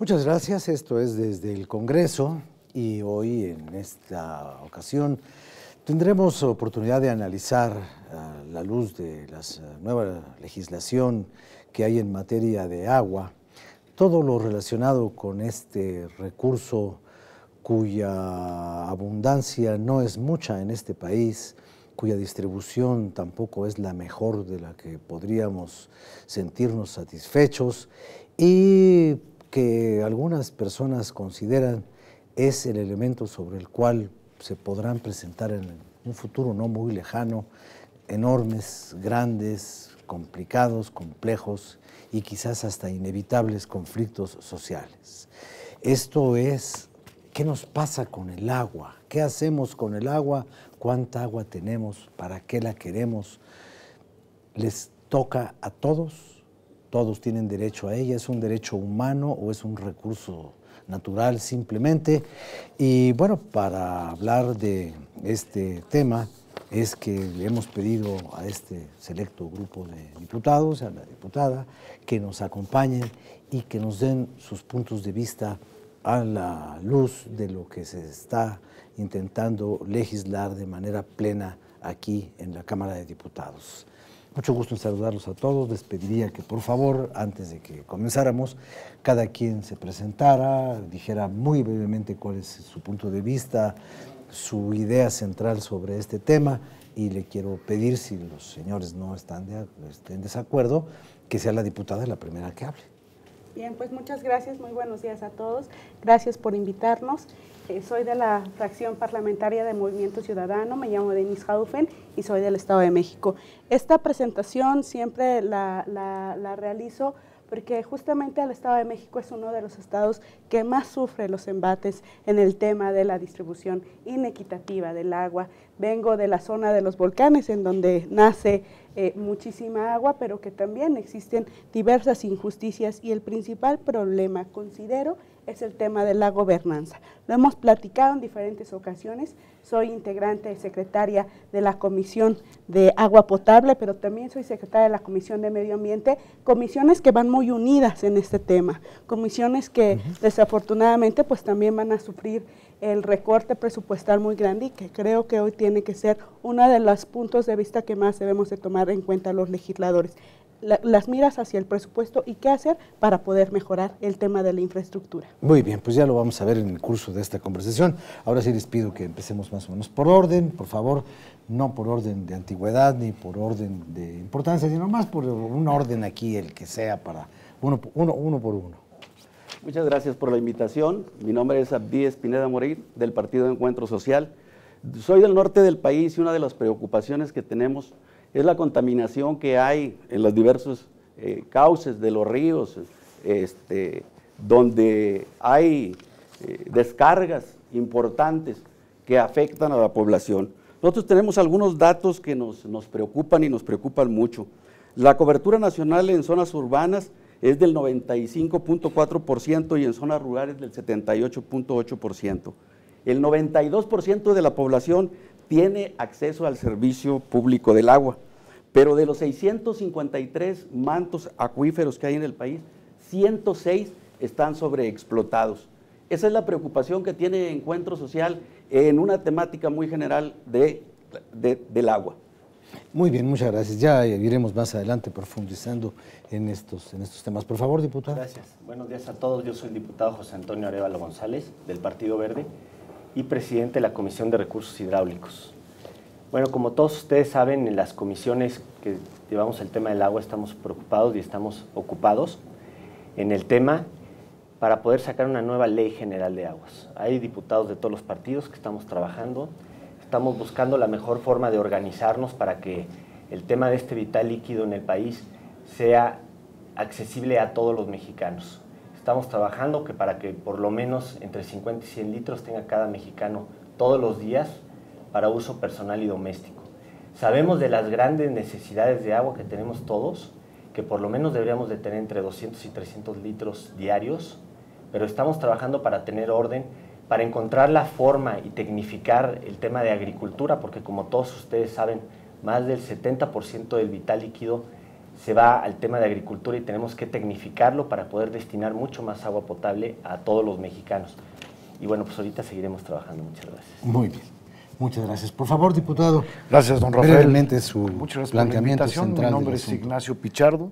Muchas gracias. Esto es Desde el Congreso y hoy en esta ocasión tendremos oportunidad de analizar a la luz de la nueva legislación que hay en materia de agua, todo lo relacionado con este recurso cuya abundancia no es mucha en este país, cuya distribución tampoco es la mejor de la que podríamos sentirnos satisfechos y que algunas personas consideran es el elemento sobre el cual se podrán presentar en un futuro no muy lejano enormes, grandes, complicados, complejos y quizás hasta inevitables conflictos sociales. Esto es, ¿qué nos pasa con el agua? ¿Qué hacemos con el agua? ¿Cuánta agua tenemos? ¿Para qué la queremos? ¿Les toca a todos? ¿Todos tienen derecho a ella? ¿Es un derecho humano o es un recurso natural simplemente? Y bueno, para hablar de este tema es que le hemos pedido a este selecto grupo de diputados, a la diputada, que nos acompañen y que nos den sus puntos de vista a la luz de lo que se está intentando legislar de manera plena aquí en la Cámara de Diputados. Mucho gusto en saludarlos a todos. Les pediría que, por favor, antes de que comenzáramos, cada quien se presentara, dijera muy brevemente cuál es su punto de vista, su idea central sobre este tema, y le quiero pedir, si los señores no están en desacuerdo, que sea la diputada la primera que hable. Bien, pues muchas gracias. Muy buenos días a todos. Gracias por invitarnos. Soy de la fracción parlamentaria de Movimiento Ciudadano, me llamo Denise Jaufen y soy del Estado de México. Esta presentación siempre la realizo porque justamente el Estado de México es uno de los estados que más sufre los embates en el tema de la distribución inequitativa del agua. Vengo de la zona de los volcanes, en donde nace muchísima agua, pero que también existen diversas injusticias y el principal problema, considero, es el tema de la gobernanza. Lo hemos platicado en diferentes ocasiones. Soy integrante secretaria de la Comisión de Agua Potable, pero también soy secretaria de la Comisión de Medio Ambiente, comisiones que van muy unidas en este tema, comisiones que desafortunadamente pues también van a sufrir el recorte presupuestal muy grande y que creo que hoy tiene que ser uno de los puntos de vista que más debemos de tomar en cuenta los legisladores. Las miras hacia el presupuesto y qué hacer para poder mejorar el tema de la infraestructura. Muy bien, pues ya lo vamos a ver en el curso de esta conversación. Ahora sí les pido que empecemos más o menos por orden, por favor, no por orden de antigüedad ni por orden de importancia, sino más por un orden aquí, el que sea, para uno por uno. Muchas gracias por la invitación. Mi nombre es Abdiel Pineda Moreira, del Partido Encuentro Social. Soy del norte del país y una de las preocupaciones que tenemos es la contaminación que hay en los diversos cauces de los ríos, donde hay descargas importantes que afectan a la población. Nosotros tenemos algunos datos que nos preocupan y nos preocupan mucho. La cobertura nacional en zonas urbanas es del 95.4% y en zonas rurales del 78.8%. El 92% de la población tiene acceso al servicio público del agua, pero de los 653 mantos acuíferos que hay en el país, 106 están sobreexplotados. Esa es la preocupación que tiene Encuentro Social en una temática muy general del agua. Muy bien, muchas gracias. Ya iremos más adelante profundizando en estos temas. Por favor, diputado. Gracias. Buenos días a todos. Yo soy el diputado José Antonio Arévalo González, del Partido Verde, y presidente de la Comisión de Recursos Hidráulicos. Bueno, como todos ustedes saben, en las comisiones que llevamos el tema del agua estamos preocupados y estamos ocupados en el tema para poder sacar una nueva ley general de aguas. Hay diputados de todos los partidos que estamos trabajando, estamos buscando la mejor forma de organizarnos para que el tema de este vital líquido en el país sea accesible a todos los mexicanos. Estamos trabajando para que por lo menos entre 50 y 100 litros tenga cada mexicano todos los días para uso personal y doméstico. Sabemos de las grandes necesidades de agua que tenemos todos, que por lo menos deberíamos de tener entre 200 y 300 litros diarios, pero estamos trabajando para tener orden, para encontrar la forma y tecnificar el tema de agricultura, porque como todos ustedes saben, más del 70% del vital líquido se va al tema de agricultura y tenemos que tecnificarlo para poder destinar mucho más agua potable a todos los mexicanos. Y bueno, pues ahorita seguiremos trabajando. Muchas gracias. Muy bien. Muchas gracias. Por favor, diputado. Gracias, don Rafael. Brevemente su planteamiento central. Mi nombre es Ignacio Pichardo.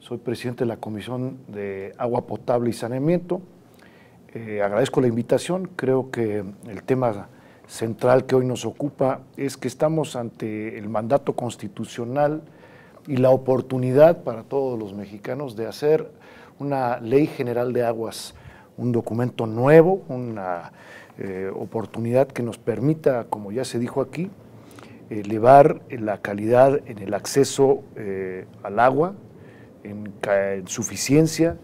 Soy presidente de la Comisión de Agua Potable y Saneamiento. Agradezco la invitación. Creo que el tema central que hoy nos ocupa es que estamos ante el mandato constitucional y la oportunidad para todos los mexicanos de hacer una Ley General de Aguas, un documento nuevo, una oportunidad que nos permita, como ya se dijo aquí, elevar la calidad en el acceso al agua, en suficiencia,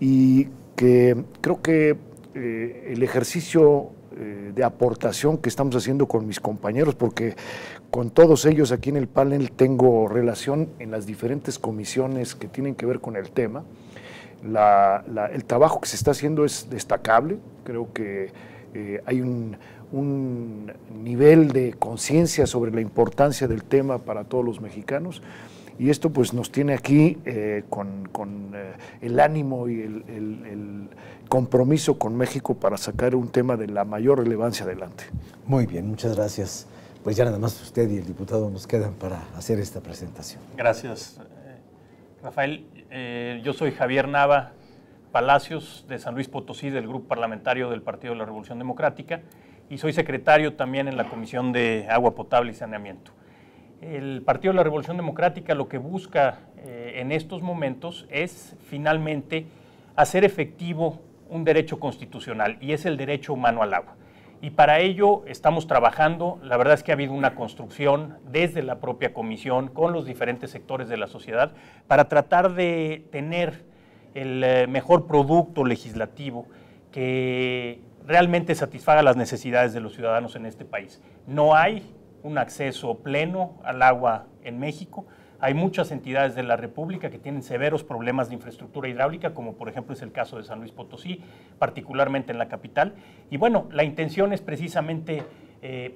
y que creo que el ejercicio de aportación que estamos haciendo con mis compañeros, porque con todos ellos aquí en el panel tengo relación en las diferentes comisiones que tienen que ver con el tema. El trabajo que se está haciendo es destacable. Creo que hay un nivel de conciencia sobre la importancia del tema para todos los mexicanos, y esto pues nos tiene aquí con el ánimo y el compromiso con México para sacar un tema de la mayor relevancia adelante. Muy bien, muchas gracias. Pues ya nada más usted y el diputado nos quedan para hacer esta presentación. Gracias, Rafael. Yo soy Javier Nava Palacios, de San Luis Potosí, del Grupo Parlamentario del Partido de la Revolución Democrática, y soy secretario también en la Comisión de Agua Potable y Saneamiento. El Partido de la Revolución Democrática lo que busca en estos momentos es finalmente hacer efectivo un derecho constitucional, y es el derecho humano al agua. Y para ello estamos trabajando. La verdad es que ha habido una construcción desde la propia comisión con los diferentes sectores de la sociedad para tratar de tener el mejor producto legislativo que realmente satisfaga las necesidades de los ciudadanos en este país. No hay un acceso pleno al agua en México. Hay muchas entidades de la República que tienen severos problemas de infraestructura hidráulica, como por ejemplo es el caso de San Luis Potosí, particularmente en la capital. Y bueno, la intención es precisamente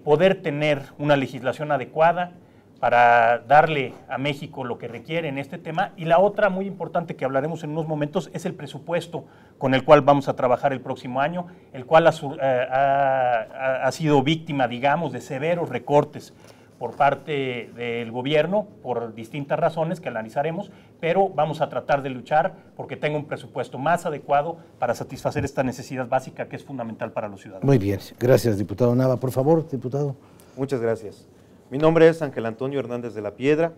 poder tener una legislación adecuada para darle a México lo que requiere en este tema. Y la otra muy importante que hablaremos en unos momentos es el presupuesto con el cual vamos a trabajar el próximo año, el cual ha sido víctima, digamos, de severos recortes por parte del gobierno, por distintas razones que analizaremos, pero vamos a tratar de luchar porque tenga un presupuesto más adecuado para satisfacer esta necesidad básica que es fundamental para los ciudadanos. Muy bien, gracias, diputado Nava. Por favor, diputado. Muchas gracias. Mi nombre es Ángel Antonio Hernández de la Piedra,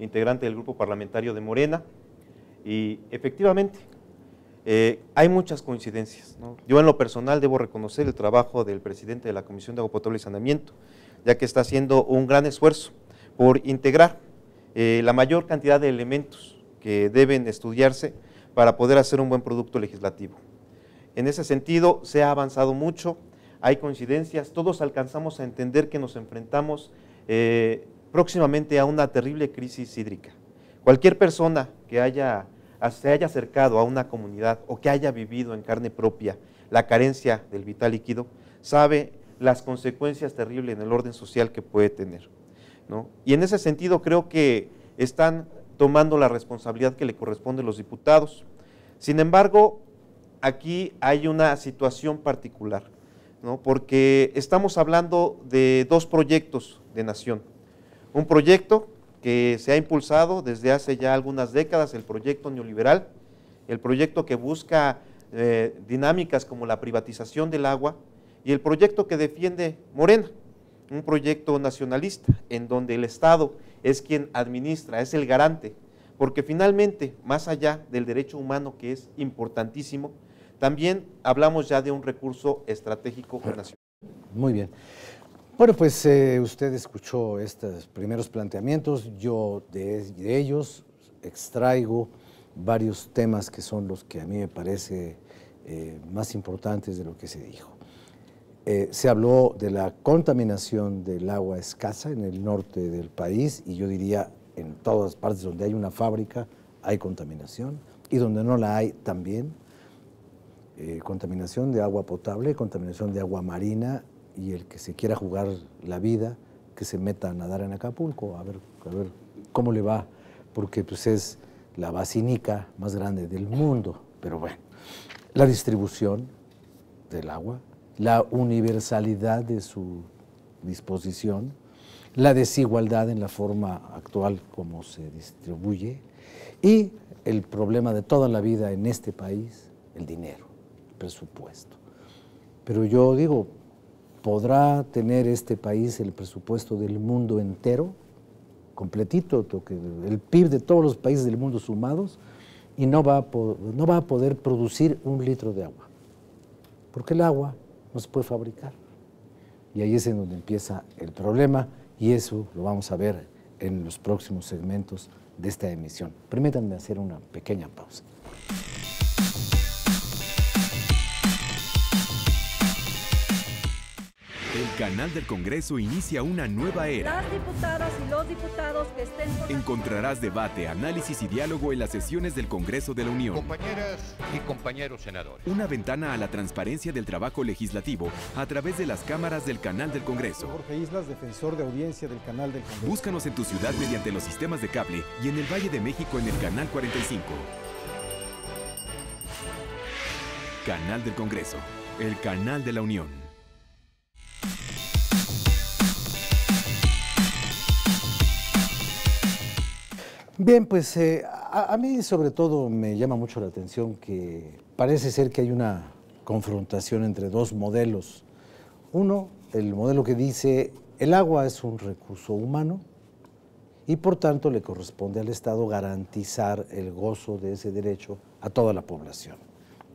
integrante del Grupo Parlamentario de Morena, y efectivamente hay muchas coincidencias, ¿no? Yo en lo personal debo reconocer el trabajo del presidente de la Comisión de Agua Potable y Saneamiento, ya que está haciendo un gran esfuerzo por integrar la mayor cantidad de elementos que deben estudiarse para poder hacer un buen producto legislativo. En ese sentido, se ha avanzado mucho, hay coincidencias, todos alcanzamos a entender que nos enfrentamos próximamente a una terrible crisis hídrica. Cualquier persona que se haya acercado a una comunidad o que haya vivido en carne propia la carencia del vital líquido, sabe las consecuencias terribles en el orden social que puede tener, ¿no? Y en ese sentido creo que están tomando la responsabilidad que le corresponde a los diputados. Sin embargo, aquí hay una situación particular, ¿no? Porque estamos hablando de dos proyectos de nación. Un proyecto que se ha impulsado desde hace ya algunas décadas, el proyecto neoliberal, el proyecto que busca dinámicas como la privatización del agua, y el proyecto que defiende Morena, un proyecto nacionalista en donde el Estado es quien administra, es el garante, porque finalmente, más allá del derecho humano que es importantísimo, también hablamos ya de un recurso estratégico nacional. Muy bien. Bueno, pues usted escuchó estos primeros planteamientos. Yo de ellos extraigo varios temas que son los que a mí me parece más importantes de lo que se dijo. Se habló de la contaminación del agua escasa en el norte del país, y yo diría en todas partes donde hay una fábrica hay contaminación, y donde no la hay también. Contaminación de agua potable, contaminación de agua marina, y el que se quiera jugar la vida, que se meta a nadar en Acapulco, a ver cómo le va porque pues, es la basínica más grande del mundo. Pero bueno, la distribución del agua, la universalidad de su disposición, la desigualdad en la forma actual como se distribuye y el problema de toda la vida en este país, el dinero, el presupuesto. Pero yo digo, ¿podrá tener este país el presupuesto del mundo entero, completito, el PIB de todos los países del mundo sumados, y no va a poder producir un litro de agua? Porque el agua no se puede fabricar. Y ahí es en donde empieza el problema, y eso lo vamos a ver en los próximos segmentos de esta emisión. Permítanme hacer una pequeña pausa. El canal del Congreso inicia una nueva era. Las diputadas y los diputados que estén... Encontrarás debate, análisis y diálogo en las sesiones del Congreso de la Unión. Compañeras y compañeros senadores. Una ventana a la transparencia del trabajo legislativo a través de las cámaras del canal del Congreso. Jorge Islas, defensor de audiencia del canal del Congreso. Búscanos en tu ciudad mediante los sistemas de cable y en el Valle de México en el Canal 45. Canal del Congreso, el canal de la Unión. Bien, pues a mí sobre todo me llama mucho la atención que parece ser que hay una confrontación entre dos modelos. Uno, el modelo que dice el agua es un recurso humano y por tanto le corresponde al Estado garantizar el gozo de ese derecho a toda la población.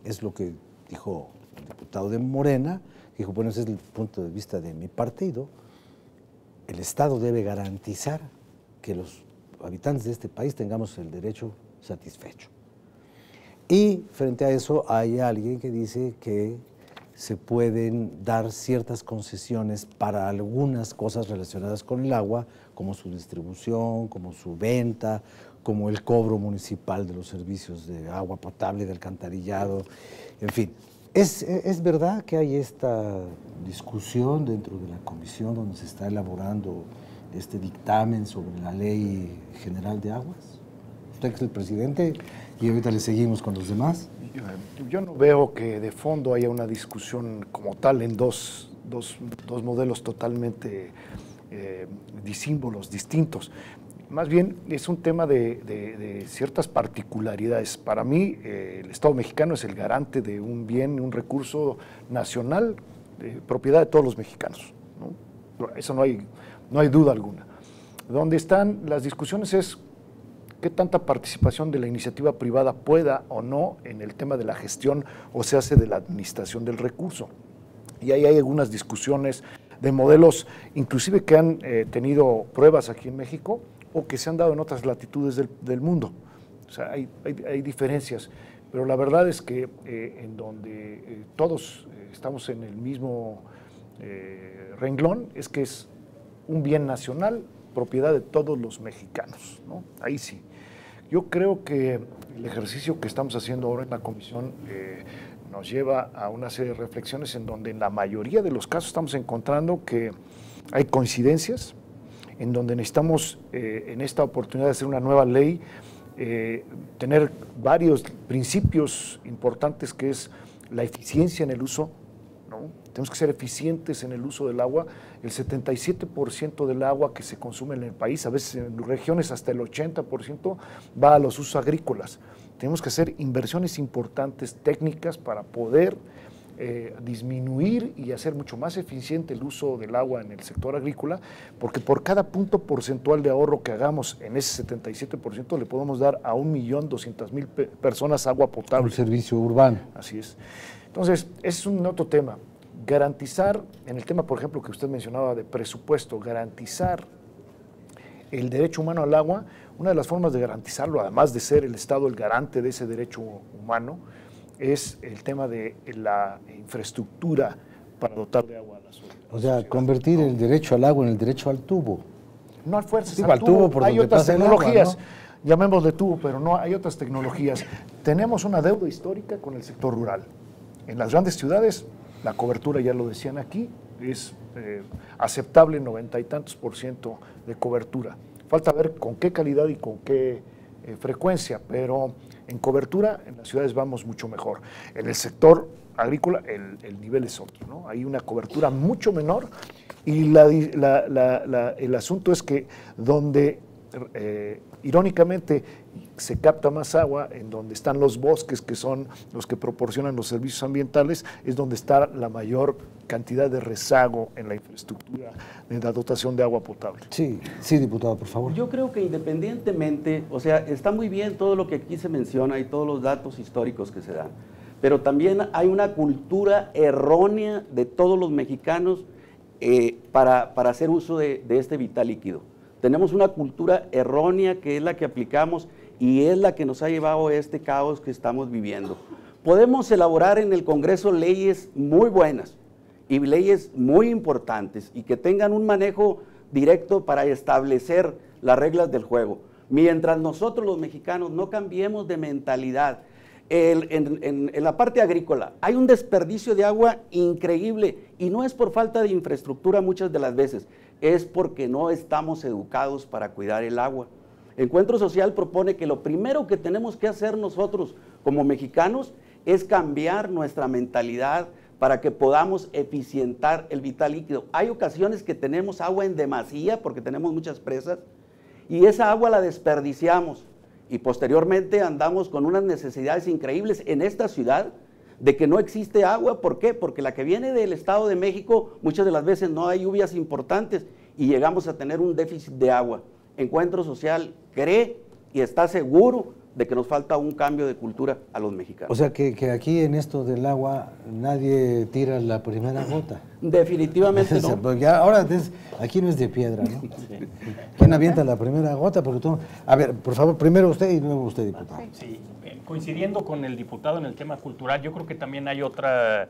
Es lo que dijo el diputado de Morena, dijo, bueno, ese es el punto de vista de mi partido, el Estado debe garantizar que los habitantes de este país tengamos el derecho satisfecho. Y frente a eso hay alguien que dice que se pueden dar ciertas concesiones para algunas cosas relacionadas con el agua, como su distribución, como su venta, como el cobro municipal de los servicios de agua potable, de alcantarillado, en fin. ¿Es verdad que hay esta discusión dentro de la comisión donde se está elaborando este dictamen sobre la Ley General de Aguas? Usted es el presidente y ahorita le seguimos con los demás. Yo no veo que de fondo haya una discusión como tal en dos modelos totalmente disímbolos, distintos. Más bien es un tema de ciertas particularidades. Para mí el Estado mexicano es el garante de un bien, un recurso nacional, propiedad de todos los mexicanos, ¿no? Eso no hay duda alguna. Donde están las discusiones es qué tanta participación de la iniciativa privada pueda o no en el tema de la gestión o se hace de la administración del recurso. Y ahí hay algunas discusiones de modelos, inclusive que han tenido pruebas aquí en México o que se han dado en otras latitudes del mundo. O sea, hay diferencias, pero la verdad es que en donde todos estamos en el mismo renglón es que es un bien nacional, propiedad de todos los mexicanos, ¿no? Ahí sí. Yo creo que el ejercicio que estamos haciendo ahora en la comisión nos lleva a una serie de reflexiones en donde en la mayoría de los casos estamos encontrando que hay coincidencias, en donde necesitamos en esta oportunidad de hacer una nueva ley, tener varios principios importantes que es la eficiencia en el uso. Tenemos que ser eficientes en el uso del agua. El 77% del agua que se consume en el país, a veces en regiones hasta el 80%, va a los usos agrícolas. Tenemos que hacer inversiones importantes técnicas para poder disminuir y hacer mucho más eficiente el uso del agua en el sector agrícola, porque por cada punto porcentual de ahorro que hagamos en ese 77% le podemos dar a 1.200.000 personas agua potable. Un servicio urbano. Así es. Entonces, ese es un otro tema. Garantizar, en el tema, por ejemplo, que usted mencionaba de presupuesto, garantizar el derecho humano al agua, una de las formas de garantizarlo, además de ser el Estado el garante de ese derecho humano, es el tema de la infraestructura para dotar de agua a la sociedad. O sea, convertir el derecho al agua en el derecho al tubo. No a fuerzas, sí, al tubo, por hay otras tecnologías. Agua, ¿no? Llamémosle tubo, pero no, hay otras tecnologías. Tenemos una deuda histórica con el sector rural. En las grandes ciudades, la cobertura, ya lo decían aquí, es aceptable 90 y tantos % de cobertura. Falta ver con qué calidad y con qué frecuencia, pero en cobertura en las ciudades vamos mucho mejor. En el sector agrícola el nivel es otro, ¿no? Hay una cobertura mucho menor y el asunto es que donde irónicamente se capta más agua, en donde están los bosques, que son los que proporcionan los servicios ambientales, es donde está la mayor cantidad de rezago en la infraestructura, en la dotación de agua potable. Sí, sí, diputado, por favor. Yo creo que independientemente, o sea, está muy bien todo lo que aquí se menciona y todos los datos históricos que se dan, pero también hay una cultura errónea de todos los mexicanos para hacer uso de este vital líquido. Tenemos una cultura errónea que es la que aplicamos y es la que nos ha llevado a este caos que estamos viviendo. Podemos elaborar en el Congreso leyes muy buenas y leyes muy importantes y que tengan un manejo directo para establecer las reglas del juego. Mientras nosotros los mexicanos no cambiemos de mentalidad, en la parte agrícola hay un desperdicio de agua increíble y no es por falta de infraestructura muchas de las veces, es porque no estamos educados para cuidar el agua. Encuentro Social propone que lo primero que tenemos que hacer nosotros como mexicanos es cambiar nuestra mentalidad para que podamos eficientar el vital líquido. Hay ocasiones que tenemos agua en demasía porque tenemos muchas presas y esa agua la desperdiciamos y posteriormente andamos con unas necesidades increíbles en esta ciudad de que no existe agua. ¿Por qué? Porque la que viene del Estado de México, muchas de las veces no hay lluvias importantes y llegamos a tener un déficit de agua. Encuentro Social cree y está seguro de que nos falta un cambio de cultura a los mexicanos. O sea que aquí en esto del agua nadie tira la primera gota. Definitivamente no. Porque ahora aquí no es de piedra, ¿no? Sí. ¿Quién avienta la primera gota? Porque tú... A ver, por favor, primero usted y luego usted, diputado. Sí. Coincidiendo con el diputado en el tema cultural, yo creo que también hay otra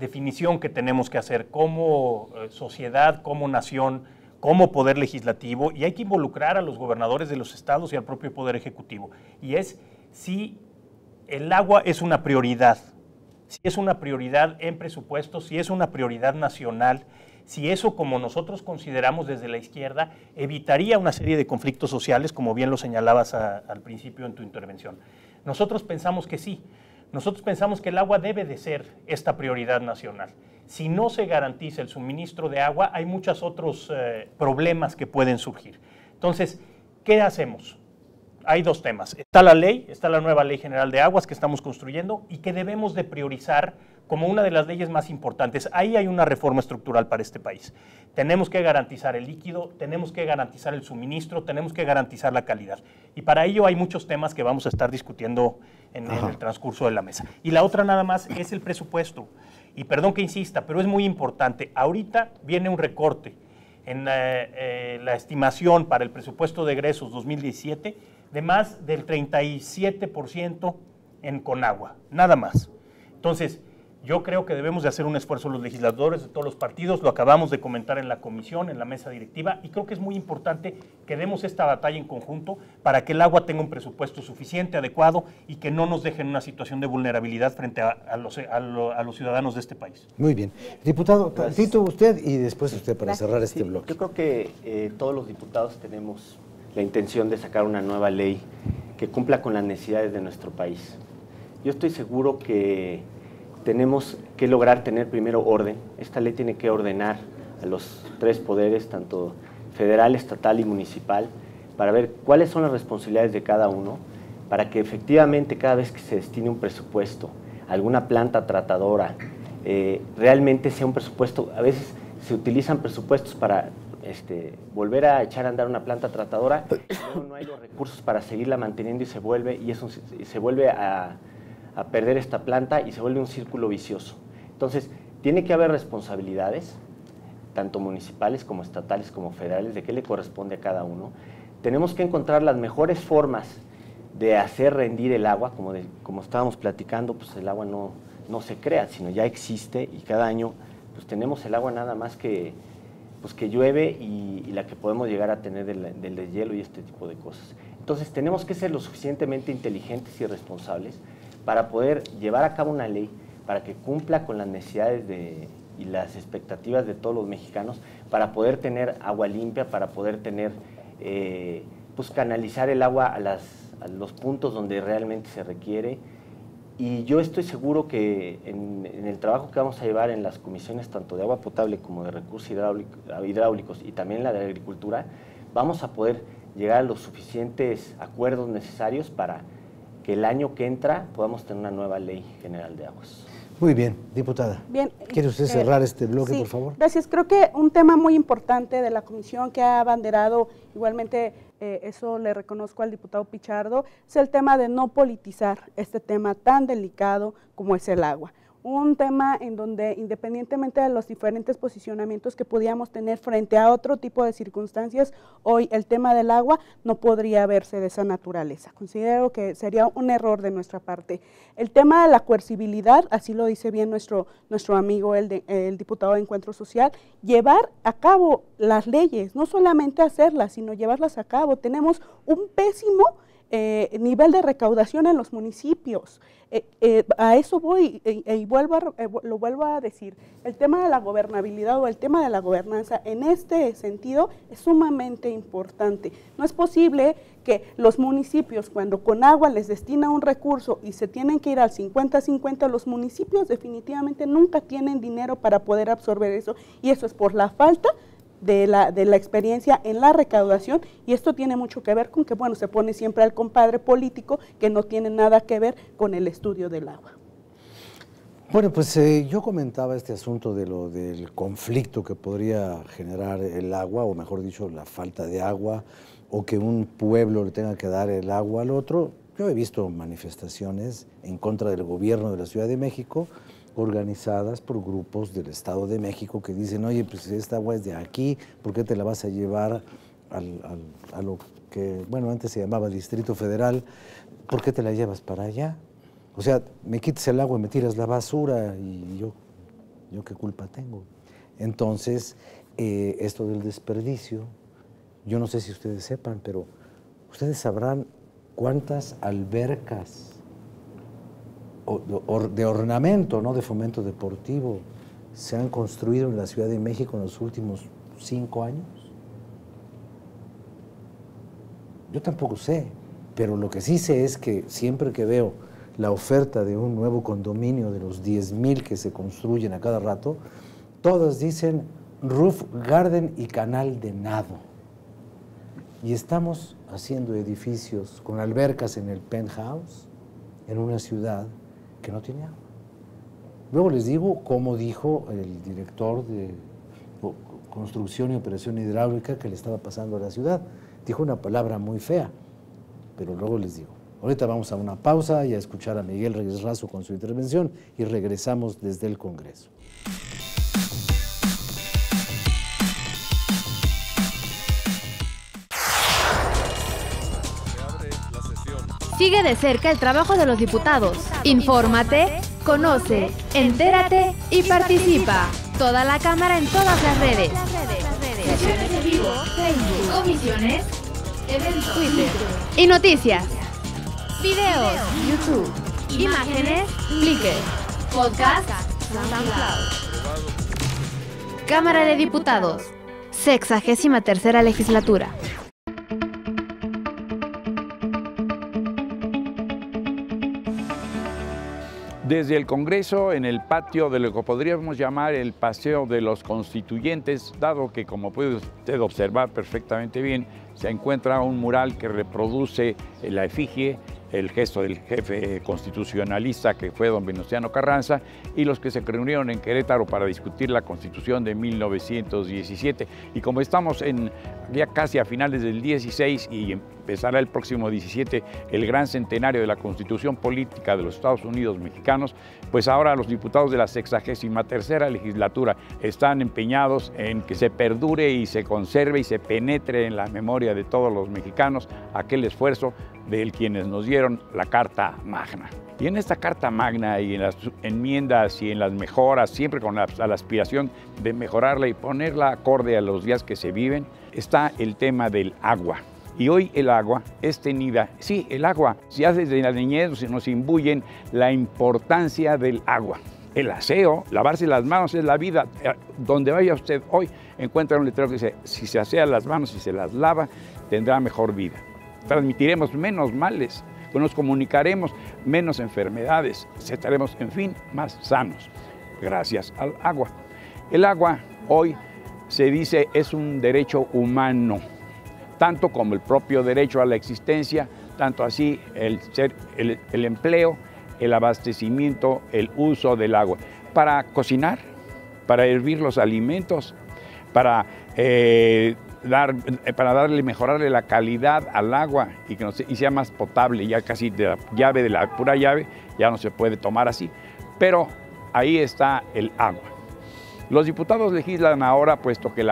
definición que tenemos que hacer como sociedad, como nación, como poder legislativo, y hay que involucrar a los gobernadores de los estados y al propio poder ejecutivo. Y es si el agua es una prioridad, si es una prioridad en presupuesto, si es una prioridad nacional, si eso, como nosotros consideramos desde la izquierda, evitaría una serie de conflictos sociales, como bien lo señalabas al principio en tu intervención. Nosotros pensamos que sí, nosotros pensamos que el agua debe de ser esta prioridad nacional. Si no se garantiza el suministro de agua, hay muchos otros problemas que pueden surgir. Entonces, ¿qué hacemos? Hay dos temas. Está la ley, está la nueva Ley General de Aguas que estamos construyendo y que debemos de priorizar como una de las leyes más importantes. Ahí hay una reforma estructural para este país. Tenemos que garantizar el líquido, tenemos que garantizar el suministro, tenemos que garantizar la calidad. Y para ello hay muchos temas que vamos a estar discutiendo en el transcurso de la mesa. Y la otra nada más es el presupuesto. Y perdón que insista, pero es muy importante. Ahorita viene un recorte en la estimación para el presupuesto de egresos 2017 de más del 37% en CONAGUA, nada más. Entonces, yo creo que debemos de hacer un esfuerzo los legisladores de todos los partidos, lo acabamos de comentar en la comisión, en la mesa directiva, y creo que es muy importante que demos esta batalla en conjunto para que el agua tenga un presupuesto suficiente, adecuado, y que no nos deje en una situación de vulnerabilidad frente a los ciudadanos de este país. Muy bien. Diputado, tantito usted y después usted para cerrar este bloque. Yo creo que todos los diputados tenemos la intención de sacar una nueva ley que cumpla con las necesidades de nuestro país. Yo estoy seguro que tenemos que lograr tener primero orden. Esta ley tiene que ordenar a los tres poderes, tanto federal, estatal y municipal, para ver cuáles son las responsabilidades de cada uno, para que efectivamente cada vez que se destine un presupuesto a alguna planta tratadora, realmente sea un presupuesto. A veces se utilizan presupuestos para volver a echar a andar una planta tratadora, luego no hay los recursos para seguirla manteniendo y se vuelve a perder esta planta y se vuelve un círculo vicioso. Entonces, tiene que haber responsabilidades, tanto municipales como estatales como federales, de qué le corresponde a cada uno. Tenemos que encontrar las mejores formas de hacer rendir el agua, como estábamos platicando, pues el agua no se crea, sino ya existe y cada año pues tenemos el agua nada más que pues que llueve y la que podemos llegar a tener del deshielo y este tipo de cosas. Entonces, tenemos que ser lo suficientemente inteligentes y responsables para poder llevar a cabo una ley para que cumpla con las necesidades y las expectativas de todos los mexicanos, para poder tener agua limpia, para poder tener pues canalizar el agua a los puntos donde realmente se requiere. Y yo estoy seguro que en el trabajo que vamos a llevar en las comisiones tanto de agua potable como de recursos hidráulicos y también la de agricultura, vamos a poder llegar a los suficientes acuerdos necesarios para que el año que entra podamos tener una nueva ley general de aguas. Muy bien, diputada. Bien, ¿quiere usted cerrar este bloque, sí, por favor? Gracias. Creo que un tema muy importante de la comisión que ha abanderado, igualmente eso le reconozco al diputado Pichardo, es el tema de no politizar este tema tan delicado como es el agua. Un tema en donde, independientemente de los diferentes posicionamientos que podíamos tener frente a otro tipo de circunstancias, hoy el tema del agua no podría verse de esa naturaleza. Considero que sería un error de nuestra parte. El tema de la coercibilidad, así lo dice bien nuestro amigo, el diputado de Encuentro Social, llevar a cabo las leyes, no solamente hacerlas, sino llevarlas a cabo. Tenemos un pésimo nivel de recaudación en los municipios. A eso voy y lo vuelvo a decir. El tema de la gobernabilidad o el tema de la gobernanza en este sentido es sumamente importante. No es posible que los municipios, cuando CONAGUA les destina un recurso y se tienen que ir al 50-50, los municipios definitivamente nunca tienen dinero para poder absorber eso, y eso es por la falta de la experiencia en la recaudación, y esto tiene mucho que ver con que, bueno, se pone siempre al compadre político que no tiene nada que ver con el estudio del agua. Bueno, pues yo comentaba este asunto de lo del conflicto que podría generar el agua, o mejor dicho, la falta de agua, o que un pueblo le tenga que dar el agua al otro. Yo he visto manifestaciones en contra del gobierno de la Ciudad de México, organizadas por grupos del Estado de México que dicen, oye, pues esta agua es de aquí, ¿por qué te la vas a llevar a lo que, bueno, antes se llamaba Distrito Federal? ¿Por qué te la llevas para allá? O sea, me quitas el agua y me tiras la basura, y yo qué culpa tengo. Entonces, esto del desperdicio, yo no sé si ustedes sepan, pero ustedes sabrán cuántas albercas de ornamento, ¿no?, de fomento deportivo se han construido en la Ciudad de México en los últimos 5 años? Yo tampoco sé, pero lo que sí sé es que siempre que veo la oferta de un nuevo condominio de los 10,000 que se construyen a cada rato, todas dicen roof garden y canal de nado. Y estamos haciendo edificios con albercas en el penthouse en una ciudad que no tiene agua. Luego les digo, como dijo el director de Construcción y Operación Hidráulica, que le estaba pasando a la ciudad. Dijo una palabra muy fea, pero luego les digo. Ahorita vamos a una pausa y a escuchar a Miguel Reyes Razo con su intervención, y regresamos desde el Congreso. Sigue de cerca el trabajo de los diputados. Infórmate, conoce, entérate y participa. Toda la Cámara en todas las redes. Sesiones en vivo, Facebook, comisiones, eventos, Twitter y noticias. Videos, YouTube, imágenes, Flickr, podcast, SoundCloud. Cámara de Diputados, 63ª Legislatura. Desde el Congreso, en el patio de lo que podríamos llamar el Paseo de los Constituyentes, dado que, como puede usted observar perfectamente bien, se encuentra un mural que reproduce la efigie, el gesto del jefe constitucionalista que fue don Venustiano Carranza, y los que se reunieron en Querétaro para discutir la Constitución de 1917. Y como estamos ya casi a finales del 16 y empezará el próximo 17 el gran centenario de la Constitución Política de los Estados Unidos Mexicanos, pues ahora los diputados de la 63ª Legislatura están empeñados en que se perdure y se conserve y se penetre en la memoria de todos los mexicanos aquel esfuerzo de quienes nos dieron la Carta Magna. Y en esta Carta Magna y en las enmiendas y en las mejoras, siempre con la aspiración de mejorarla y ponerla acorde a los días que se viven, está el tema del agua. Y hoy el agua es tenida, sí, el agua, ya desde la niñez nos imbuyen la importancia del agua. El aseo, lavarse las manos es la vida. Donde vaya usted hoy, encuentra un letrero que dice, si se asea las manos y se las lava, tendrá mejor vida. Transmitiremos menos males, nos comunicaremos menos enfermedades, estaremos, en fin, más sanos, gracias al agua. El agua hoy se dice es un derecho humano, tanto como el propio derecho a la existencia, tanto así el empleo, el abastecimiento, el uso del agua. Para cocinar, para hervir los alimentos, para mejorarle la calidad al agua y que sea más potable, ya casi de la llave, de la pura llave, ya no se puede tomar así. Pero ahí está el agua. Los diputados legislan ahora, puesto que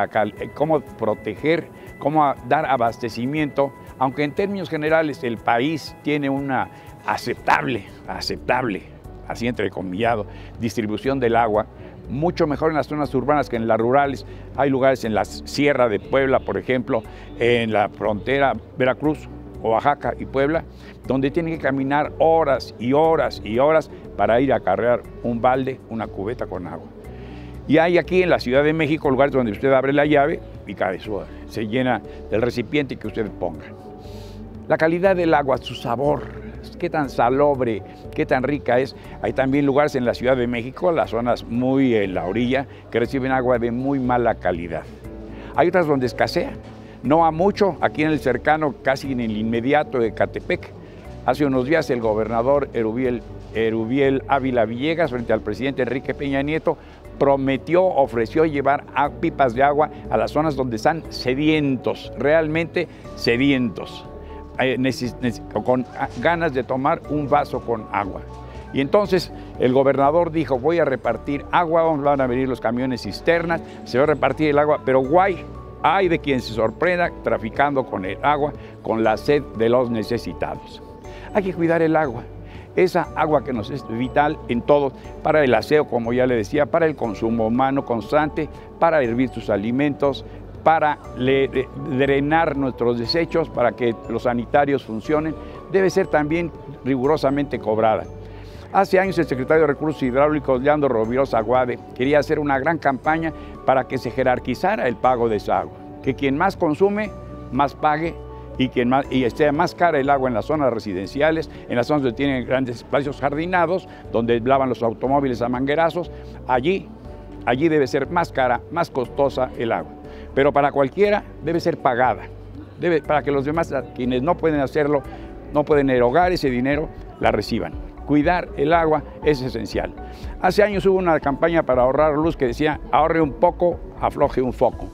cómo proteger, cómo dar abastecimiento, aunque en términos generales el país tiene una aceptable, así entrecomillado, distribución del agua, mucho mejor en las zonas urbanas que en las rurales. Hay lugares en la Sierra de Puebla, por ejemplo, en la frontera Veracruz, Oaxaca y Puebla, donde tienen que caminar horas y horas y horas para ir a cargar un balde, una cubeta con agua. Y hay aquí en la Ciudad de México lugares donde usted abre la llave y se llena del recipiente que usted ponga. La calidad del agua, su sabor, qué tan salobre, qué tan rica es. Hay también lugares en la Ciudad de México, las zonas muy en la orilla, que reciben agua de muy mala calidad. Hay otras donde escasea, no a mucho, aquí en el cercano, casi en el inmediato de Ecatepec. Hace unos días el gobernador Erubiel Ávila Villegas, frente al presidente Enrique Peña Nieto, ofreció llevar pipas de agua a las zonas donde están sedientos, realmente sedientos, con ganas de tomar un vaso con agua. Y entonces el gobernador dijo, voy a repartir agua, van a venir los camiones cisternas, se va a repartir el agua, pero guay, hay de quien se sorprenda traficando con el agua, con la sed de los necesitados. Hay que cuidar el agua, esa agua que nos es vital en todo, para el aseo, como ya le decía, para el consumo humano constante, para hervir sus alimentos, para drenar nuestros desechos, para que los sanitarios funcionen, debe ser también rigurosamente cobrada. Hace años el secretario de Recursos Hidráulicos, Leandro Rovirosa Wade, quería hacer una gran campaña para que se jerarquizara el pago de esa agua, que quien más consume, más pague, y esté más cara el agua en las zonas residenciales, en las zonas donde tienen grandes espacios jardinados, donde lavan los automóviles a manguerazos, allí debe ser más cara, más costosa el agua. Pero para cualquiera debe ser pagada, para que los demás, quienes no pueden hacerlo, no pueden erogar ese dinero, la reciban. Cuidar el agua es esencial. Hace años hubo una campaña para ahorrar luz que decía, ahorre un poco, afloje un foco.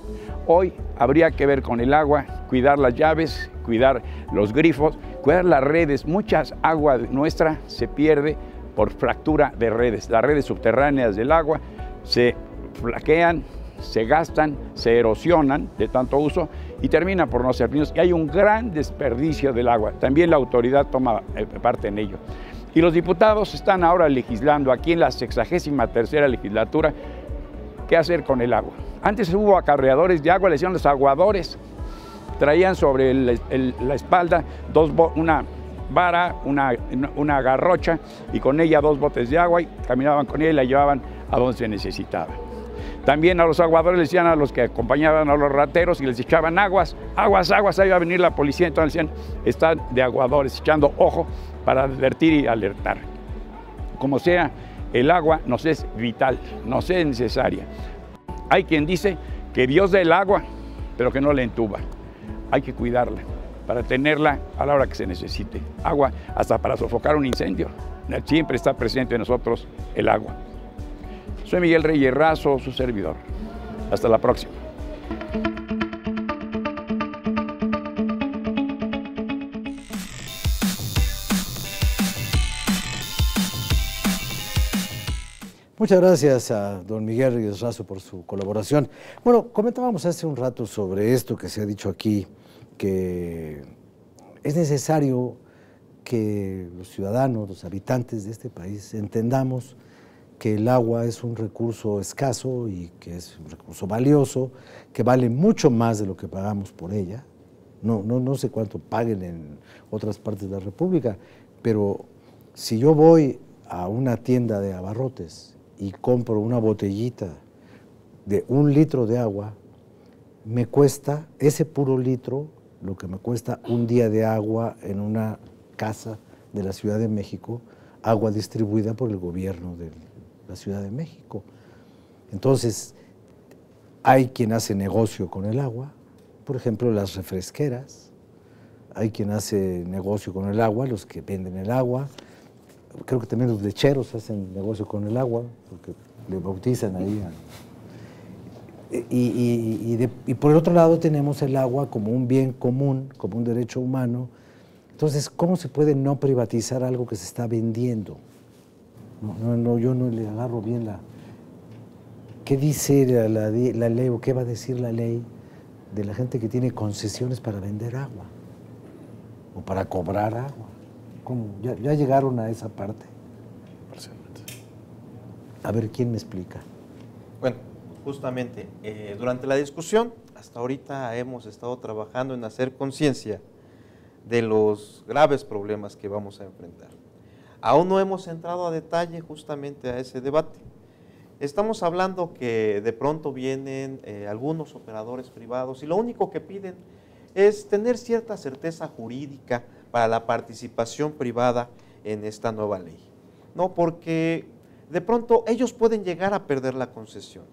Hoy habría que ver con el agua, cuidar las llaves, cuidar los grifos, cuidar las redes. Muchas agua nuestra se pierde por fractura de redes. Las redes subterráneas del agua se flaquean, se gastan, se erosionan de tanto uso y terminan por no servirnos. Y hay un gran desperdicio del agua. También la autoridad toma parte en ello. Y los diputados están ahora legislando aquí en la 63ª legislatura qué hacer con el agua. Antes hubo acarreadores de agua, le decían los aguadores. Traían sobre la espalda una vara, una garrocha y con ella dos botes de agua y caminaban con ella y la llevaban a donde se necesitaba. También a los aguadores les decían a los que acompañaban a los rateros y les echaban aguas, aguas, aguas, ahí va a venir la policía, entonces decían, están de aguadores echando ojo para advertir y alertar. Como sea, el agua nos es vital, nos es necesaria. Hay quien dice que Dios da el agua, pero que no la entuba. Hay que cuidarla para tenerla a la hora que se necesite. Agua hasta para sofocar un incendio. Siempre está presente en nosotros el agua. Soy Miguel Reyes Razo, su servidor. Hasta la próxima. Muchas gracias a don Miguel Reyes Razo por su colaboración. Bueno, comentábamos hace un rato sobre esto que se ha dicho aquí, que es necesario que los ciudadanos, los habitantes de este país, entendamos que el agua es un recurso escaso y que es un recurso valioso, que vale mucho más de lo que pagamos por ella. No sé cuánto paguen en otras partes de la República, pero si yo voy a una tienda de abarrotes y compro una botellita de 1 litro de agua, me cuesta ese puro litro lo que me cuesta un día de agua en una casa de la Ciudad de México, agua distribuida por el gobierno de la Ciudad de México. Entonces, hay quien hace negocio con el agua, por ejemplo, las refresqueras, hay quien hace negocio con el agua, los que venden el agua, creo que también los lecheros hacen negocio con el agua, porque le bautizan ahí. Y por el otro lado tenemos el agua como un bien común, como un derecho humano. Entonces, ¿cómo se puede no privatizar algo que se está vendiendo? No, yo no le agarro bien la... ¿Qué dice la ley o qué va a decir la ley de la gente que tiene concesiones para vender agua o para cobrar agua? ¿Cómo? ¿Ya llegaron a esa parte? Parcialmente. A ver, ¿quién me explica? Bueno, justamente, durante la discusión, hasta ahorita hemos estado trabajando en hacer conciencia de los graves problemas que vamos a enfrentar. Aún no hemos entrado a detalle justamente a ese debate. Estamos hablando que de pronto vienen algunos operadores privados y lo único que piden es tener cierta certeza jurídica para la participación privada en esta nueva ley, ¿no? Porque de pronto ellos pueden llegar a perder la concesión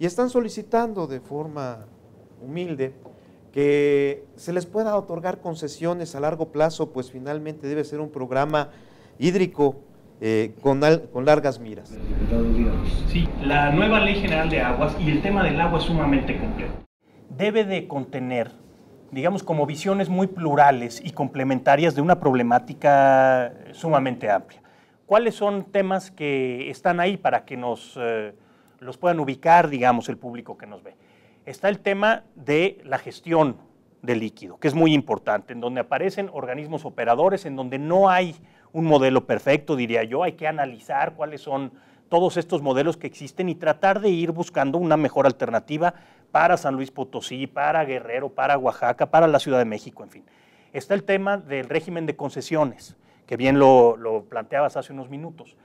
y están solicitando de forma humilde que se les pueda otorgar concesiones a largo plazo, pues finalmente debe ser un programa hídrico con largas miras. Sí, la nueva Ley General de Aguas y el tema del agua es sumamente complejo. Debe de contener, digamos, como visiones muy plurales y complementarias de una problemática sumamente amplia. ¿Cuáles son temas que están ahí para que nos los puedan ubicar, digamos, el público que nos ve? Está el tema de la gestión del líquido, que es muy importante, en donde aparecen organismos operadores, en donde no hay un modelo perfecto, diría yo, hay que analizar cuáles son todos estos modelos que existen y tratar de ir buscando una mejor alternativa para San Luis Potosí, para Guerrero, para Oaxaca, para la Ciudad de México, en fin. Está el tema del régimen de concesiones, que bien lo planteabas hace unos minutos.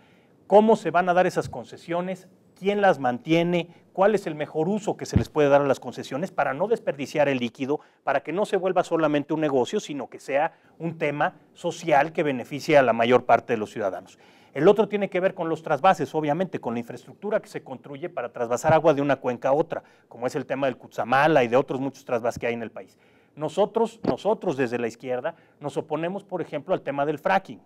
¿Cómo se van a dar esas concesiones? ¿Quién las mantiene? ¿Cuál es el mejor uso que se les puede dar a las concesiones para no desperdiciar el líquido, para que no se vuelva solamente un negocio, sino que sea un tema social que beneficie a la mayor parte de los ciudadanos? El otro tiene que ver con los trasvases, obviamente, con la infraestructura que se construye para trasvasar agua de una cuenca a otra, como es el tema del Cutzamala y de otros muchos trasvases que hay en el país. Nosotros desde la izquierda nos oponemos, por ejemplo, al tema del fracking,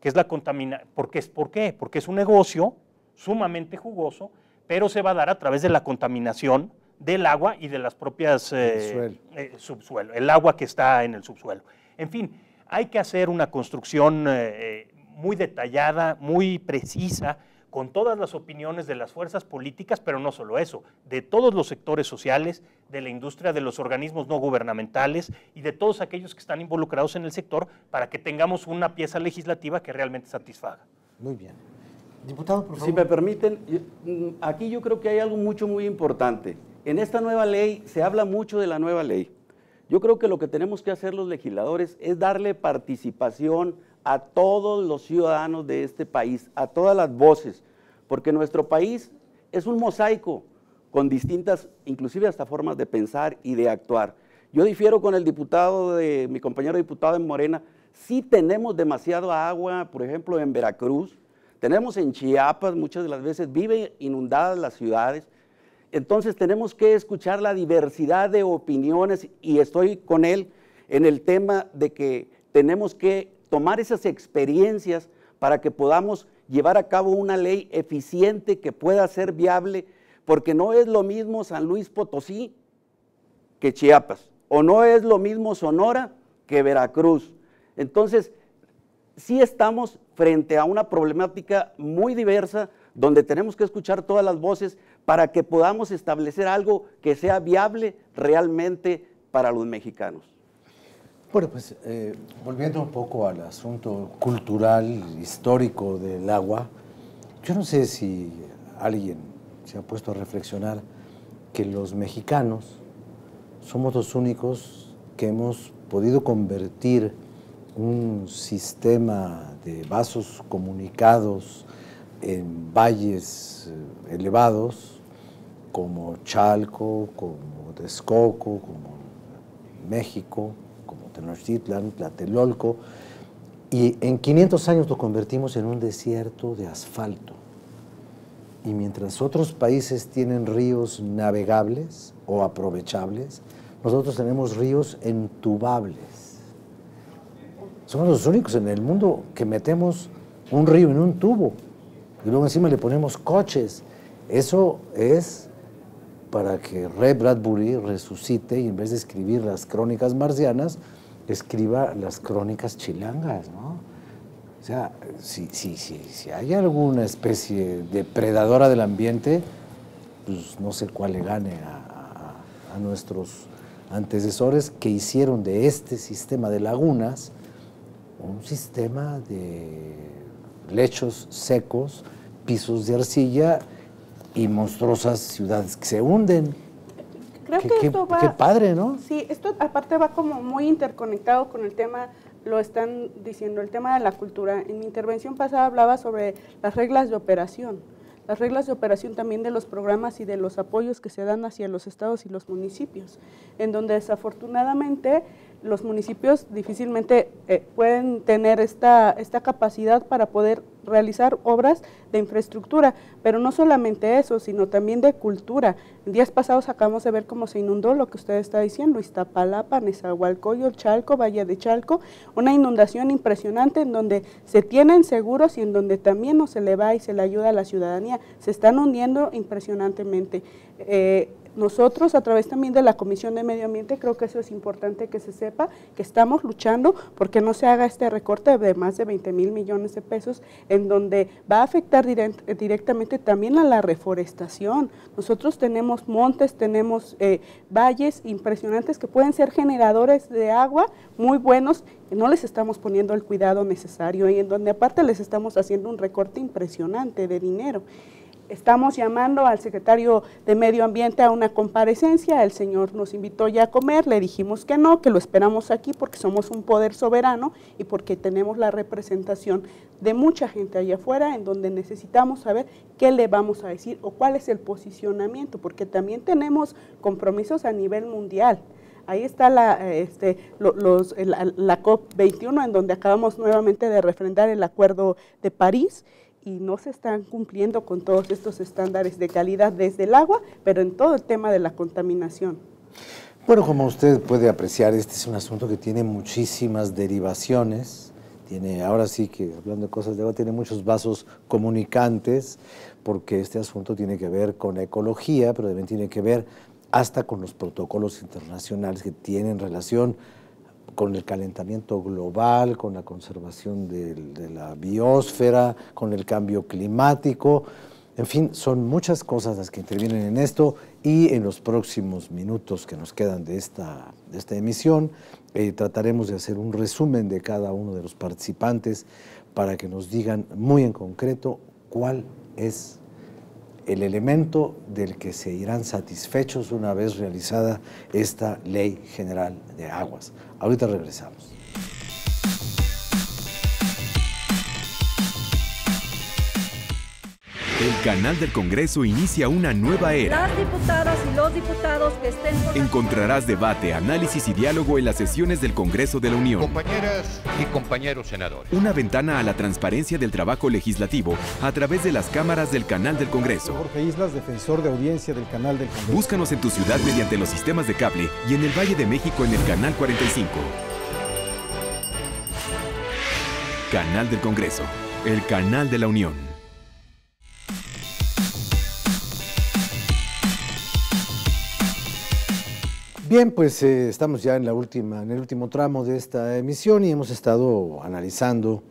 que es la contaminación. ¿Por qué? Porque es un negocio sumamente jugoso, pero se va a dar a través de la contaminación del agua y de las propias subsuelo, el agua que está en el subsuelo. En fin, hay que hacer una construcción muy detallada, muy precisa, con todas las opiniones de las fuerzas políticas, pero no solo eso, de todos los sectores sociales, de la industria, de los organismos no gubernamentales y de todos aquellos que están involucrados en el sector para que tengamos una pieza legislativa que realmente satisfaga. Muy bien. Diputado, por favor. Si me permiten, aquí yo creo que hay algo muy importante. En esta nueva ley se habla mucho de la nueva ley. Yo creo que lo que tenemos que hacer los legisladores es darle participación a todos los ciudadanos de este país, a todas las voces, porque nuestro país es un mosaico con distintas, inclusive hasta formas de pensar y de actuar. Yo difiero con el diputado, mi compañero diputado en Morena, sí tenemos demasiada agua, por ejemplo, en Veracruz, tenemos en Chiapas, muchas de las veces viven inundadas las ciudades, entonces tenemos que escuchar la diversidad de opiniones y estoy con él en el tema de que tenemos que tomar esas experiencias para que podamos llevar a cabo una ley eficiente que pueda ser viable, porque no es lo mismo San Luis Potosí que Chiapas, o no es lo mismo Sonora que Veracruz. Entonces, sí estamos frente a una problemática muy diversa, donde tenemos que escuchar todas las voces para que podamos establecer algo que sea viable realmente para los mexicanos. Bueno, pues volviendo un poco al asunto cultural, histórico del agua, yo no sé si alguien se ha puesto a reflexionar que los mexicanos somos los únicos que hemos podido convertir un sistema de vasos comunicados en valles elevados, como Chalco, como Texcoco, como México, como Tenochtitlán, Tlatelolco, y en 500 años lo convertimos en un desierto de asfalto. Y mientras otros países tienen ríos navegables o aprovechables, nosotros tenemos ríos entubables. Somos los únicos en el mundo que metemos un río en un tubo y luego encima le ponemos coches. Eso es para que Ray Bradbury resucite y en vez de escribir las crónicas marcianas, escriba las crónicas chilangas, ¿no? O sea, si hay alguna especie depredadora del ambiente, pues no sé cuál le gane a nuestros antecesores que hicieron de este sistema de lagunas un sistema de lechos secos, pisos de arcilla y monstruosas ciudades que se hunden. Creo que esto va... Qué padre, ¿no? Sí, esto aparte va como muy interconectado con el tema, lo están diciendo, el tema de la cultura. En mi intervención pasada hablaba sobre las reglas de operación. Las reglas de operación también de los programas y de los apoyos que se dan hacia los estados y los municipios, en donde desafortunadamente los municipios difícilmente pueden tener esta capacidad para poder realizar obras de infraestructura, pero no solamente eso, sino también de cultura. En días pasados acabamos de ver cómo se inundó lo que usted está diciendo, Iztapalapa, Nezahualcóyotl, Chalco, Valle de Chalco, una inundación impresionante en donde se tienen seguros y en donde también no se le va y se le ayuda a la ciudadanía. Se están hundiendo impresionantemente. Nosotros, a través también de la Comisión de Medio Ambiente, creo que eso es importante que se sepa, que estamos luchando porque no se haga este recorte de más de 20,000 millones de pesos, en donde va a afectar directamente también a la reforestación. Nosotros tenemos montes, tenemos valles impresionantes que pueden ser generadores de agua muy buenos, y no les estamos poniendo el cuidado necesario, y en donde aparte les estamos haciendo un recorte impresionante de dinero. Estamos llamando al secretario de Medio Ambiente a una comparecencia, el señor nos invitó ya a comer, le dijimos que no, que lo esperamos aquí porque somos un poder soberano y porque tenemos la representación de mucha gente allá afuera, en donde necesitamos saber qué le vamos a decir o cuál es el posicionamiento, porque también tenemos compromisos a nivel mundial. Ahí está la COP21, en donde acabamos nuevamente de refrendar el Acuerdo de París, y no se están cumpliendo con todos estos estándares de calidad desde el agua, pero en todo el tema de la contaminación. Bueno, como usted puede apreciar, este es un asunto que tiene muchísimas derivaciones, tiene, ahora sí que hablando de cosas de agua, tiene muchos vasos comunicantes, porque este asunto tiene que ver con la ecología, pero también tiene que ver hasta con los protocolos internacionales que tienen relación con el calentamiento global, con la conservación de la biosfera, con el cambio climático. En fin, son muchas cosas las que intervienen en esto, y en los próximos minutos que nos quedan de esta emisión trataremos de hacer un resumen de cada uno de los participantes para que nos digan muy en concreto cuál es el elemento del que se irán satisfechos una vez realizada esta Ley General de Aguas. Ahorita regresamos. El canal del Congreso inicia una nueva era. Las diputadas y los diputados que estén... Encontrarás debate, análisis y diálogo en las sesiones del Congreso de la Unión. Compañeras y compañeros senadores. Una ventana a la transparencia del trabajo legislativo a través de las cámaras del canal del Congreso. Jorge Islas, defensor de audiencia del canal del Congreso. Búscanos en tu ciudad mediante los sistemas de cable y en el Valle de México en el Canal 45. Canal del Congreso, el canal de la Unión. Bien, pues estamos ya en el último tramo de esta emisión y hemos estado analizando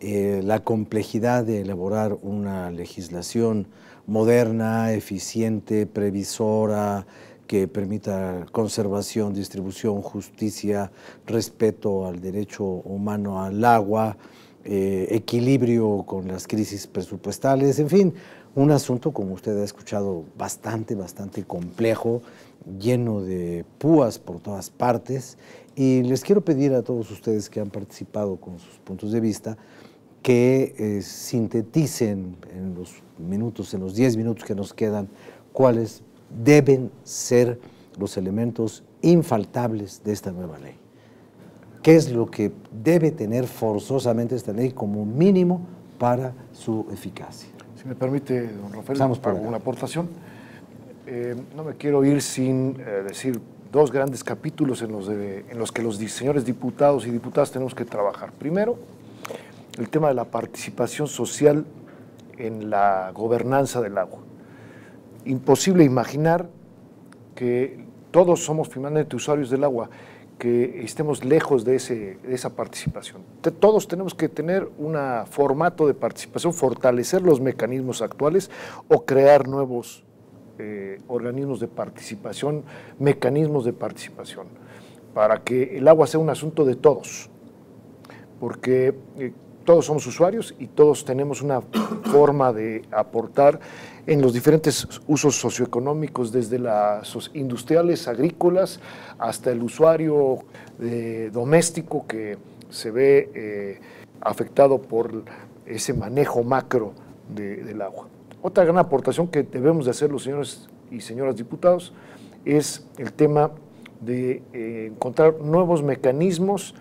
la complejidad de elaborar una legislación moderna, eficiente, previsora, que permita conservación, distribución, justicia, respeto al derecho humano al agua, equilibrio con las crisis presupuestales, en fin, un asunto, como usted ha escuchado, bastante complejo, lleno de púas por todas partes, y les quiero pedir a todos ustedes que han participado con sus puntos de vista que sinteticen en los minutos, en los 10 minutos que nos quedan, cuáles deben ser los elementos infaltables de esta nueva ley. qué es lo que debe tener forzosamente esta ley como mínimo para su eficacia. Si me permite, don Rafael, una aportación. No me quiero ir sin decir dos grandes capítulos en los que los señores diputados y diputadas tenemos que trabajar. Primero, el tema de la participación social en la gobernanza del agua. Imposible imaginar que todos somos finalmente usuarios del agua, que estemos lejos de esa participación. Todos tenemos que tener un formato de participación, fortalecer los mecanismos actuales o crear nuevos organismos de participación, mecanismos de participación, para que el agua sea un asunto de todos, porque todos somos usuarios y todos tenemos una forma de aportar en los diferentes usos socioeconómicos, desde las industriales, agrícolas, hasta el usuario doméstico que se ve afectado por ese manejo macro del agua. Otra gran aportación que debemos de hacer los señores y señoras diputados es el tema de encontrar nuevos mecanismos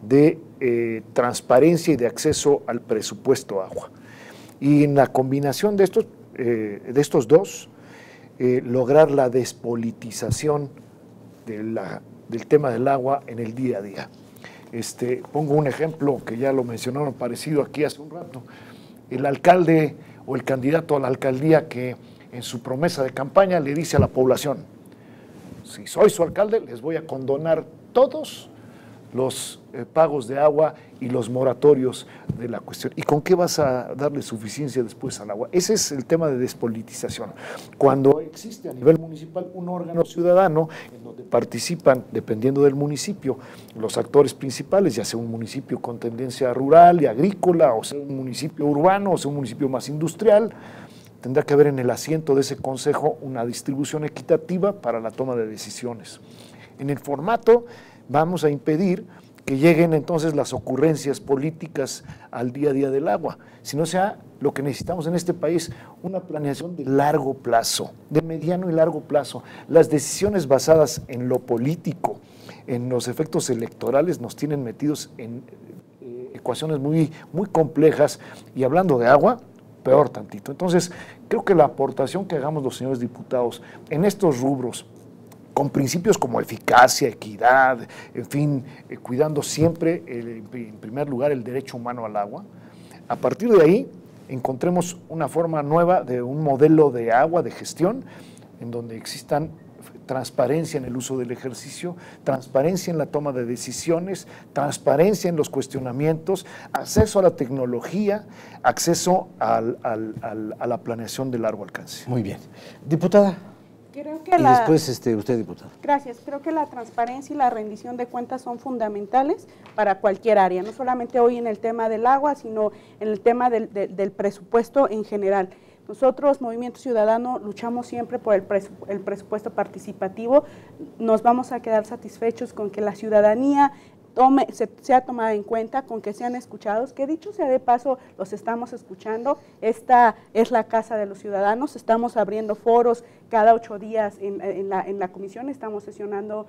de transparencia y de acceso al presupuesto agua. Y en la combinación de estos dos, lograr la despolitización del tema del agua en el día a día. Pongo un ejemplo que ya lo mencionaron parecido aquí hace un rato. El alcalde o el candidato a la alcaldía que en su promesa de campaña le dice a la población: si soy su alcalde les voy a condonar todos los pagos de agua y los moratorios de la cuestión. ¿Y con qué vas a darle suficiencia después al agua? Ese es el tema de despolitización. Cuando existe a nivel municipal un órgano ciudadano en donde participan, dependiendo del municipio, los actores principales, ya sea un municipio con tendencia rural y agrícola, o sea un municipio urbano, o sea un municipio más industrial, tendrá que haber en el asiento de ese consejo una distribución equitativa para la toma de decisiones. En el formato vamos a impedir que lleguen entonces las ocurrencias políticas al día a día del agua, sino sea lo que necesitamos en este país, una planeación de largo plazo, de mediano y largo plazo. Las decisiones basadas en lo político, en los efectos electorales, nos tienen metidos en ecuaciones muy complejas, y hablando de agua, peor tantito. Entonces, creo que la aportación que hagamos los señores diputados en estos rubros, con principios como eficacia, equidad, en fin, cuidando siempre en primer lugar el derecho humano al agua, a partir de ahí encontremos una forma nueva de un modelo de agua, de gestión, en donde existan transparencia en el uso del ejercicio, transparencia en la toma de decisiones, transparencia en los cuestionamientos, acceso a la tecnología, acceso a la planeación de largo alcance. Muy bien. Diputada. Creo que usted, diputada. Gracias. Creo que la transparencia y la rendición de cuentas son fundamentales para cualquier área, no solamente hoy en el tema del agua, sino en el tema del presupuesto en general. Nosotros, Movimiento Ciudadano, luchamos siempre por el presupuesto participativo. Nos vamos a quedar satisfechos con que la ciudadanía sea tomada en cuenta, con que sean escuchados, que dicho sea de paso, los estamos escuchando. Esta es la Casa de los Ciudadanos, estamos abriendo foros cada 8 días en la comisión, estamos sesionando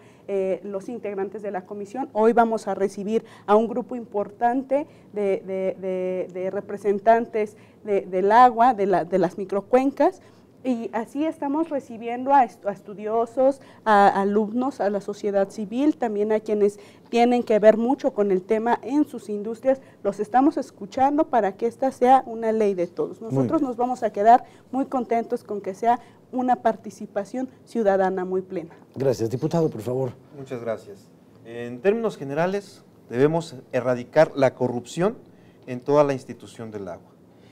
los integrantes de la comisión. Hoy vamos a recibir a un grupo importante de representantes del agua, de las microcuencas. Y así estamos recibiendo a estudiosos, a alumnos, a la sociedad civil, también a quienes tienen que ver mucho con el tema en sus industrias. Los estamos escuchando para que esta sea una ley de todos. Nosotros nos vamos a quedar muy contentos con que sea una participación ciudadana muy plena. Gracias. Diputado, por favor. Muchas gracias. En términos generales, debemos erradicar la corrupción en toda la institución del agua.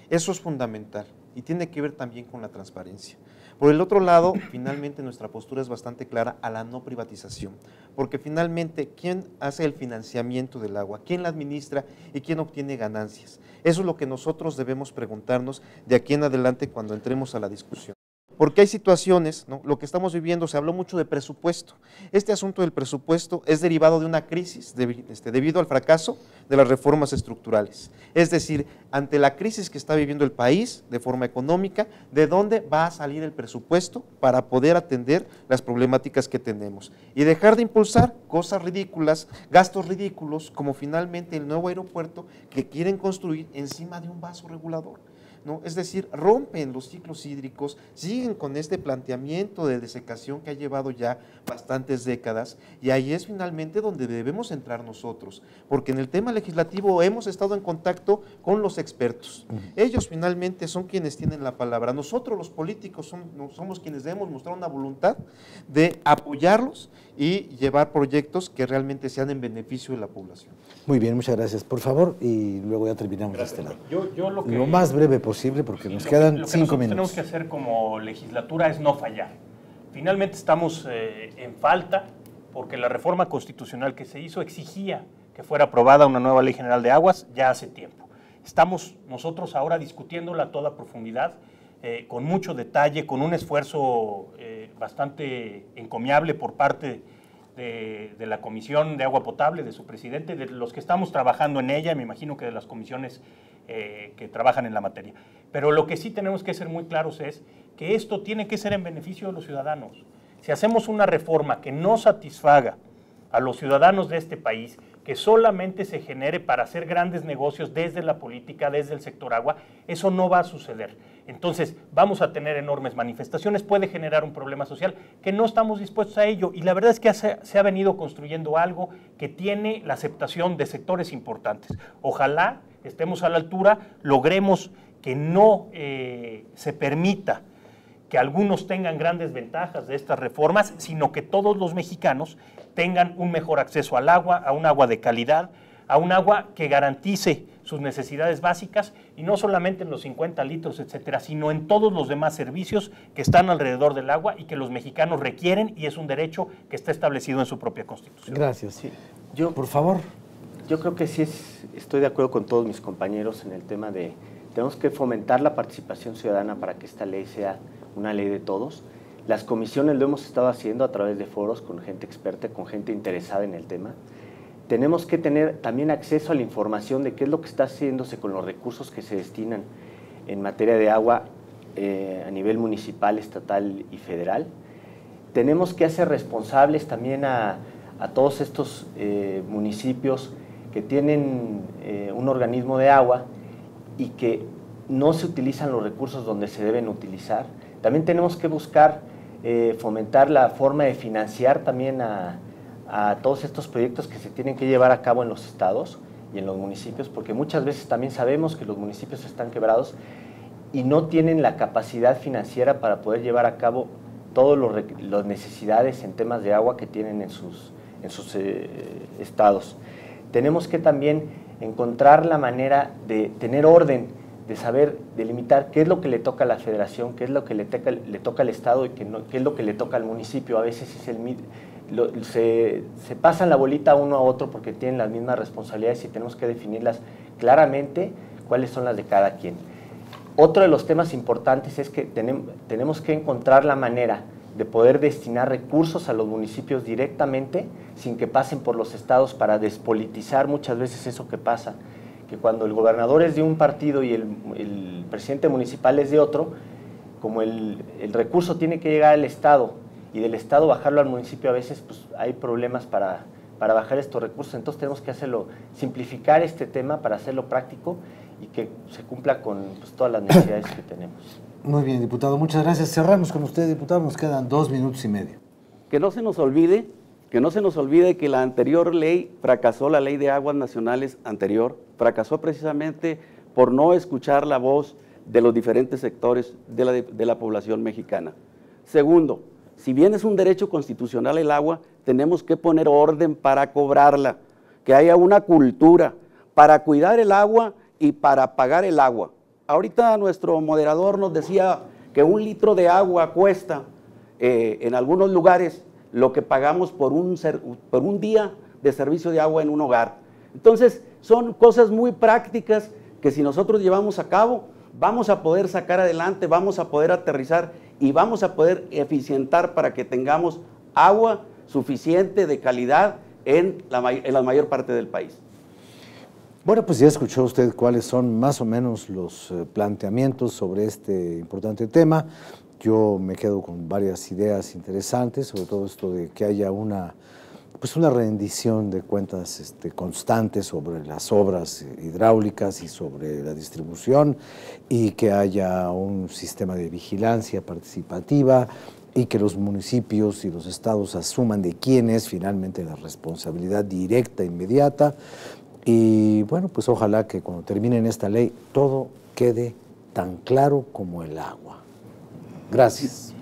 Eso es fundamental. Y tiene que ver también con la transparencia. Por el otro lado, finalmente nuestra postura es bastante clara a la no privatización, porque finalmente, ¿quién hace el financiamiento del agua? ¿Quién la administra y quién obtiene ganancias? Eso es lo que nosotros debemos preguntarnos de aquí en adelante cuando entremos a la discusión. porque hay situaciones, ¿no? Lo que estamos viviendo, se habló mucho de presupuesto. Este asunto del presupuesto es derivado de una crisis debido al fracaso de las reformas estructurales. Es decir, ante la crisis que está viviendo el país de forma económica, ¿de dónde va a salir el presupuesto para poder atender las problemáticas que tenemos? Y dejar de impulsar cosas ridículas, gastos ridículos, como finalmente el nuevo aeropuerto que quieren construir encima de un vaso regulador, ¿no? Es decir, rompen los ciclos hídricos, siguen con este planteamiento de desecación que ha llevado ya bastantes décadas, y ahí es finalmente donde debemos entrar nosotros, porque en el tema legislativo hemos estado en contacto con los expertos. Ellos finalmente son quienes tienen la palabra. Nosotros los políticos somos quienes debemos mostrar una voluntad de apoyarlos y llevar proyectos que realmente sean en beneficio de la población. Muy bien, muchas gracias. Por favor, y luego ya terminamos este lado. Lo más breve posible, porque nos quedan 5 minutos. Lo que tenemos que hacer como legislatura es no fallar. Finalmente estamos en falta, porque la reforma constitucional que se hizo exigía que fuera aprobada una nueva Ley General de Aguas ya hace tiempo. Estamos nosotros ahora discutiéndola a toda profundidad, con mucho detalle, con un esfuerzo bastante encomiable por parte de la Comisión de Agua Potable, de su presidente, de los que estamos trabajando en ella, me imagino que de las comisiones que trabajan en la materia. Pero lo que sí tenemos que ser muy claros es que esto tiene que ser en beneficio de los ciudadanos. Si hacemos una reforma que no satisfaga a los ciudadanos de este país, que solamente se genere para hacer grandes negocios desde la política, desde el sector agua, eso no va a suceder. Entonces, vamos a tener enormes manifestaciones, puede generar un problema social que no estamos dispuestos a ello, y la verdad es que se ha venido construyendo algo que tiene la aceptación de sectores importantes. Ojalá estemos a la altura, logremos que no se permita que algunos tengan grandes ventajas de estas reformas, sino que todos los mexicanos tengan un mejor acceso al agua, a un agua de calidad, a un agua que garantice sus necesidades básicas, y no solamente en los 50 litros, etcétera, sino en todos los demás servicios que están alrededor del agua y que los mexicanos requieren, y es un derecho que está establecido en su propia Constitución. Gracias. Sí. Yo, por favor. Yo creo que sí estoy de acuerdo con todos mis compañeros en el tema de tenemos que fomentar la participación ciudadana para que esta ley sea una ley de todos. Las comisiones lo hemos estado haciendo a través de foros con gente experta, con gente interesada en el tema. Tenemos que tener también acceso a la información de qué es lo que está haciéndose con los recursos que se destinan en materia de agua a nivel municipal, estatal y federal. Tenemos que hacer responsables también a todos estos municipios que tienen un organismo de agua y que no se utilizan los recursos donde se deben utilizar. También tenemos que buscar fomentar la forma de financiar también a todos estos proyectos que se tienen que llevar a cabo en los estados y en los municipios, porque muchas veces también sabemos que los municipios están quebrados y no tienen la capacidad financiera para poder llevar a cabo todas las necesidades en temas de agua que tienen en sus estados. Tenemos que también encontrar la manera de tener orden, de saber delimitar qué es lo que le toca a la federación, qué es lo que le toca al estado y qué es lo que le toca al municipio. A veces es se pasan la bolita uno a otro porque tienen las mismas responsabilidades y tenemos que definirlas claramente cuáles son las de cada quien. Otro de los temas importantes es que tenemos que encontrar la manera de poder destinar recursos a los municipios directamente sin que pasen por los estados, para despolitizar muchas veces eso que pasa, que cuando el gobernador es de un partido y el presidente municipal es de otro, como el recurso tiene que llegar al estado y del estado bajarlo al municipio, a veces pues, hay problemas para bajar estos recursos. Entonces tenemos que hacerlo, simplificar este tema para hacerlo práctico y que se cumpla con pues, todas las necesidades que tenemos. Muy bien, diputado, muchas gracias. Cerramos con usted, diputado, nos quedan 2 minutos y medio. Que no se nos olvide, que la anterior ley fracasó, la Ley de Aguas Nacionales anterior, fracasó precisamente por no escuchar la voz de los diferentes sectores de la población mexicana. Segundo, si bien es un derecho constitucional el agua, tenemos que poner orden para cobrarla, que haya una cultura para cuidar el agua y para pagar el agua. Ahorita nuestro moderador nos decía que un litro de agua cuesta en algunos lugares lo que pagamos por un día de servicio de agua en un hogar. Entonces, son cosas muy prácticas que si nosotros llevamos a cabo, vamos a poder sacar adelante, vamos a poder aterrizar y vamos a poder eficientar para que tengamos agua suficiente de calidad en la mayor parte del país. Bueno, pues ya escuchó usted cuáles son más o menos los planteamientos sobre este importante tema. Yo me quedo con varias ideas interesantes, sobre todo esto de que haya una rendición de cuentas constante sobre las obras hidráulicas y sobre la distribución, y que haya un sistema de vigilancia participativa, y que los municipios y los estados asuman de quién es finalmente la responsabilidad directa e inmediata. Y bueno, pues ojalá que cuando terminen esta ley todo quede tan claro como el agua. Gracias.